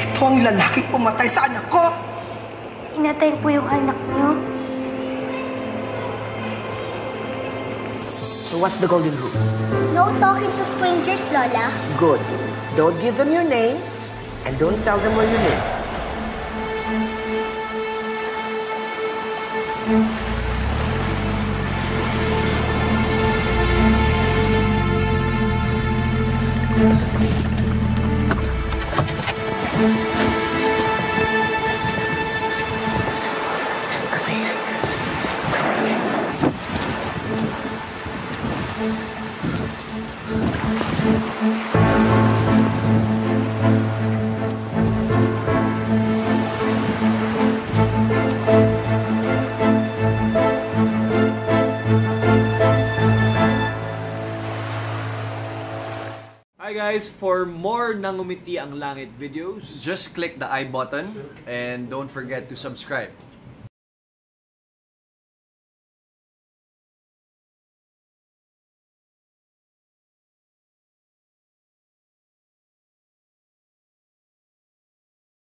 Ito ang lalaking pumatay sa anak ko! Hinatay po yung anak niyo. So what's the golden rule? No talking to strangers, Lola. Good. Don't give them your name and don't tell them where you live. Hi guys, for more Nang Ngumiti ang Langit videos, just click the I button and don't forget to subscribe.